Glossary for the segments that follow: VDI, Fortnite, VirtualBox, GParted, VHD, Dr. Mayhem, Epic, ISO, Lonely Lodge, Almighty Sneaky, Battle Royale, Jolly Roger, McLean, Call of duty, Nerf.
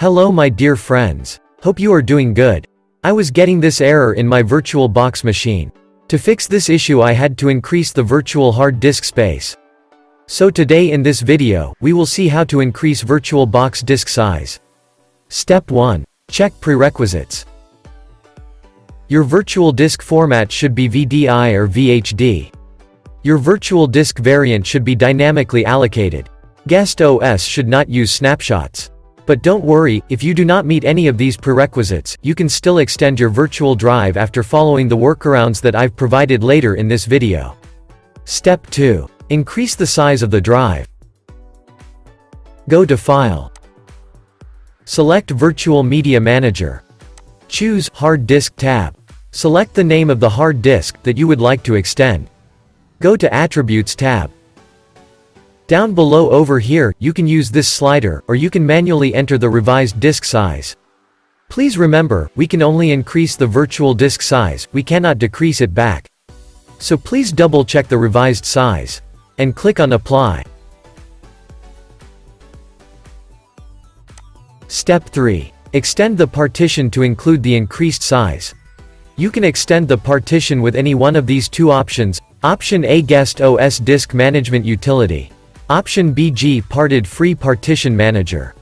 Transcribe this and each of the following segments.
Hello my dear friends. Hope you are doing good. I was getting this error in my VirtualBox machine. To fix this issue I had to increase the virtual hard disk space. So today in this video, we will see how to increase VirtualBox disk size. Step 1. Check prerequisites. Your virtual disk format should be VDI or VHD. Your virtual disk variant should be dynamically allocated. Guest OS should not use snapshots. But don't worry, if you do not meet any of these prerequisites, you can still extend your virtual drive after following the workarounds that I've provided later in this video. Step 2. Increase the size of the drive. Go to File. Select Virtual Media Manager. Choose Hard Disk tab. Select the name of the hard disk that you would like to extend. Go to Attributes tab. Down below over here, you can use this slider, or you can manually enter the revised disk size. Please remember, we can only increase the virtual disk size, we cannot decrease it back. So please double check the revised size. And click on Apply. Step 3. Extend the partition to include the increased size. You can extend the partition with any one of these two options. Option A, Guest OS Disk Management Utility. Option B, GParted Free Partition Manager.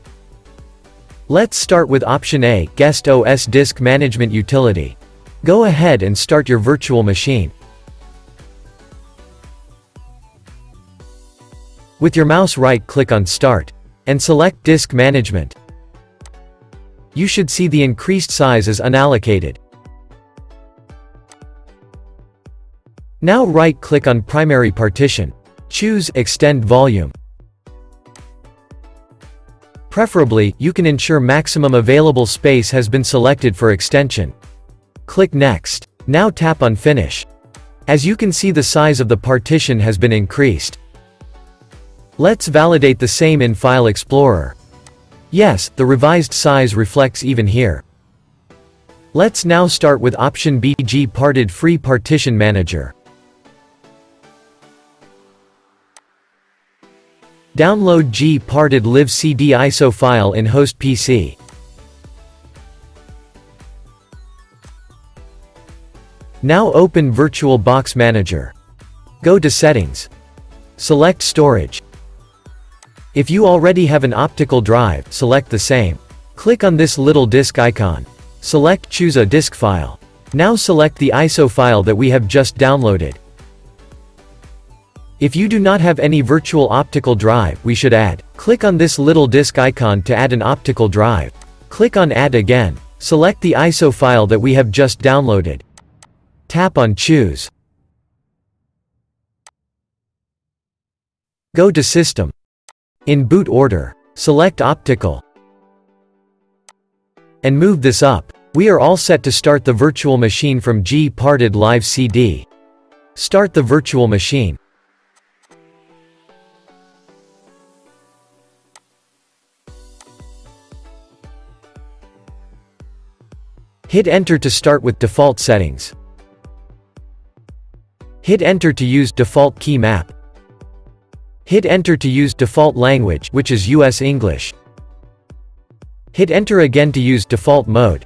Let's start with Option A, Guest OS Disk Management Utility. Go ahead and start your virtual machine. With your mouse right-click on Start, and select Disk Management. You should see the increased size is unallocated. Now right-click on Primary Partition. Choose Extend Volume. Preferably, you can ensure maximum available space has been selected for extension. Click Next. Now tap on Finish. As you can see, the size of the partition has been increased. Let's validate the same in File Explorer. Yes, the revised size reflects even here. Let's now start with Option B, GParted Free Partition Manager. Download GParted Live CD ISO file in host PC. Now open VirtualBox Manager. Go to Settings. Select Storage. If you already have an optical drive, select the same. Click on this little disk icon. Select Choose a Disk File. Now select the ISO file that we have just downloaded. If you do not have any virtual optical drive, we should add. Click on this little disk icon to add an optical drive. Click on Add again. Select the ISO file that we have just downloaded. Tap on Choose. Go to System. In boot order, select Optical. And move this up. We are all set to start the virtual machine from GParted Live CD. Start the virtual machine. Hit Enter to start with default settings. Hit Enter to use default key map. Hit Enter to use default language, which is US English. Hit Enter again to use default mode.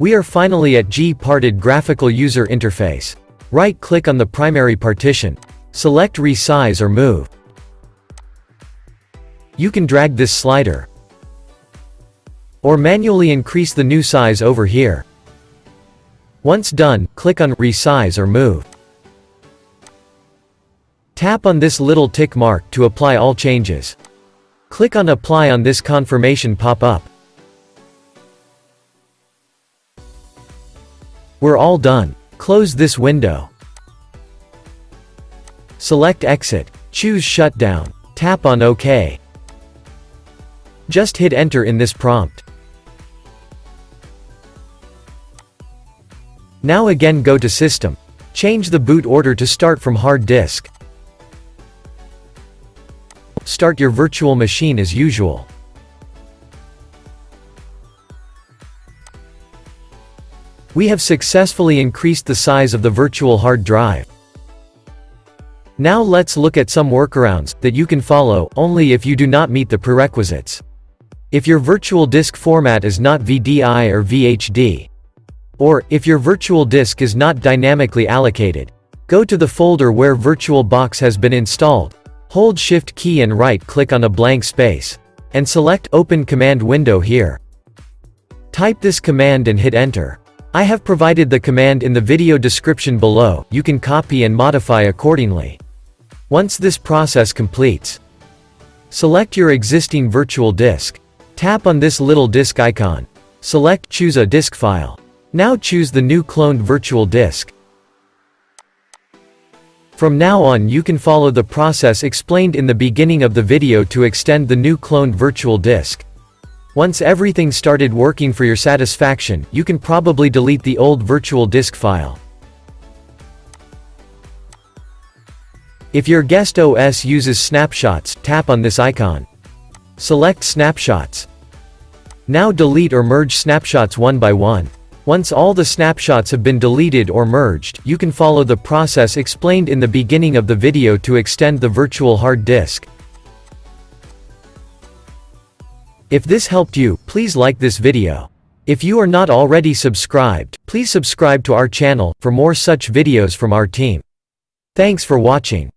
We are finally at GParted Graphical User Interface. Right-click on the primary partition. Select Resize or Move. You can drag this slider, or manually increase the new size over here. Once done, click on Resize or Move. Tap on this little tick mark to apply all changes. Click on Apply on this confirmation pop-up. We're all done. Close this window. Select Exit. Choose Shutdown. Tap on OK. Just hit Enter in this prompt. Now again go to System. Change the boot order to start from hard disk. Start your virtual machine as usual. We have successfully increased the size of the virtual hard drive. Now let's look at some workarounds that you can follow only if you do not meet the prerequisites. If your virtual disk format is not VDI or VHD, or if your virtual disk is not dynamically allocated, go to the folder where VirtualBox has been installed, hold Shift key and right-click on a blank space, and select Open Command Window here. Type this command and hit Enter. I have provided the command in the video description below, you can copy and modify accordingly. Once this process completes, select your existing virtual disk. Tap on this little disk icon. Select Choose a disk file. Now choose the new cloned virtual disk. From now on you can follow the process explained in the beginning of the video to extend the new cloned virtual disk. Once everything started working for your satisfaction, you can probably delete the old virtual disk file. If your guest OS uses snapshots, tap on this icon. Select snapshots. Now delete or merge snapshots one by one. Once all the snapshots have been deleted or merged, you can follow the process explained in the beginning of the video to extend the virtual hard disk. If this helped you, please like this video. If you are not already subscribed, please subscribe to our channel for more such videos from our team. Thanks for watching.